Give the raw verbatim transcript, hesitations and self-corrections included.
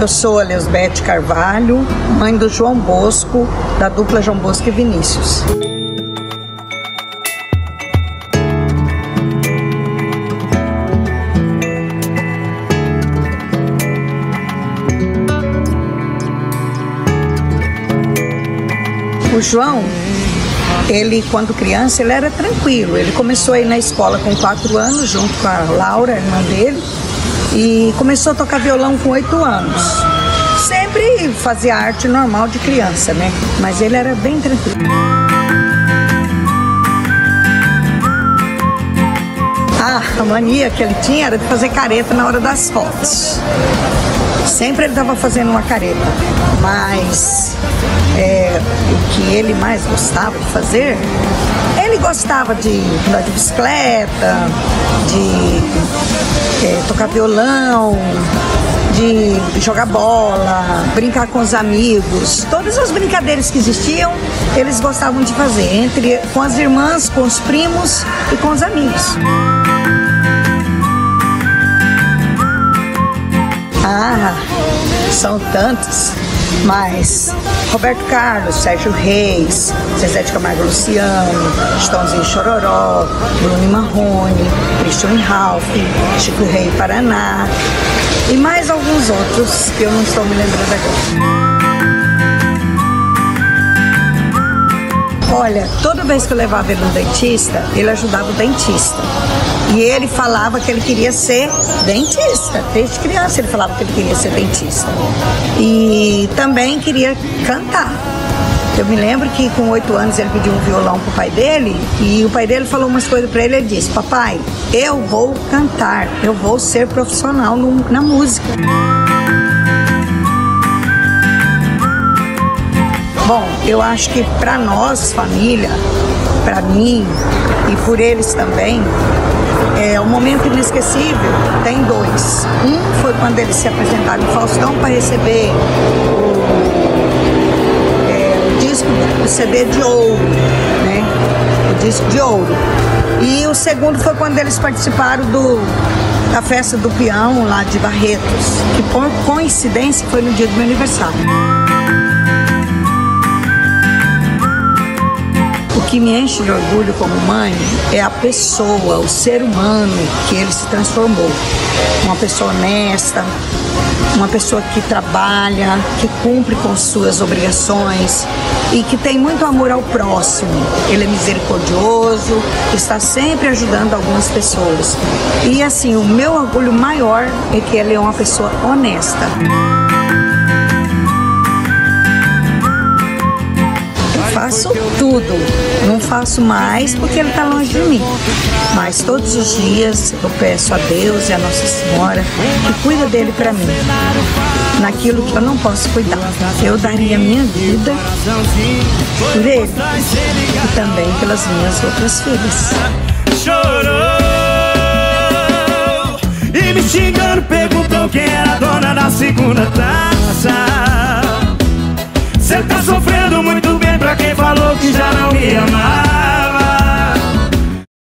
Eu sou a Leusbeth Carvalho, mãe do João Bosco, da dupla João Bosco e Vinícius. O João, ele quando criança, ele era tranquilo. Ele começou a ir na escola com quatro anos, junto com a Laura, irmã dele, e começou a tocar violão com oito anos. Sempre fazia arte normal de criança, né? Mas ele era bem tranquilo. Ah, a mania que ele tinha era de fazer careta na hora das fotos. Sempre ele estava fazendo uma careta, mas é, o que ele mais gostava de fazer, ele gostava de andar de bicicleta, de é, tocar violão, de jogar bola, brincar com os amigos. Todas as brincadeiras que existiam, eles gostavam de fazer, entre, com as irmãs, com os primos e com os amigos. Ah, são tantos, mas Roberto Carlos, Sérgio Reis, Zezé Di Camargo Luciano, Estãozinho Chororó, Bruno Marrone, Cristian Ralf, Chico Rei Paraná e mais alguns outros que eu não estou me lembrando agora. Olha, toda vez que eu levava ele no dentista, ele ajudava o dentista. E ele falava que ele queria ser dentista. Desde criança ele falava que ele queria ser dentista. E também queria cantar. Eu me lembro que com oito anos ele pediu um violão pro pai dele e o pai dele falou umas coisas para ele. Ele disse: papai, eu vou cantar, eu vou ser profissional no, na música. Bom, eu acho que para nós, família, para mim e por eles também, é, um momento inesquecível tem dois. Um foi quando eles se apresentaram no Faustão para receber o, é, o disco, o C D de ouro, né? O disco de ouro. E o segundo foi quando eles participaram do, da festa do peão lá de Barretos, que por coincidência foi no dia do meu aniversário. O que me enche de orgulho como mãe é a pessoa, o ser humano que ele se transformou. Uma pessoa honesta, uma pessoa que trabalha, que cumpre com suas obrigações e que tem muito amor ao próximo. Ele é misericordioso, está sempre ajudando algumas pessoas. E assim, o meu orgulho maior é que ele é uma pessoa honesta. Faço tudo, não faço mais porque ele está longe de mim, mas todos os dias eu peço a Deus e a Nossa Senhora que cuida dele para mim, naquilo que eu não posso cuidar. Eu daria minha vida por ele e também pelas minhas outras filhas. Chorou e me xingando, perguntou quem